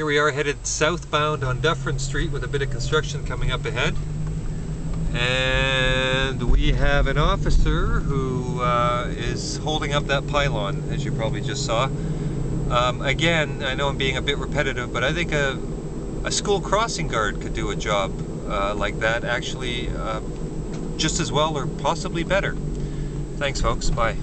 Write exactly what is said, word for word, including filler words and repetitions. Here we are headed southbound on Dufferin Street with a bit of construction coming up ahead. And we have an officer who uh, is holding up that pylon, as you probably just saw. Um, again, I know I'm being a bit repetitive, but I think a, a school crossing guard could do a job uh, like that actually uh, just as well or possibly better. Thanks, folks. Bye.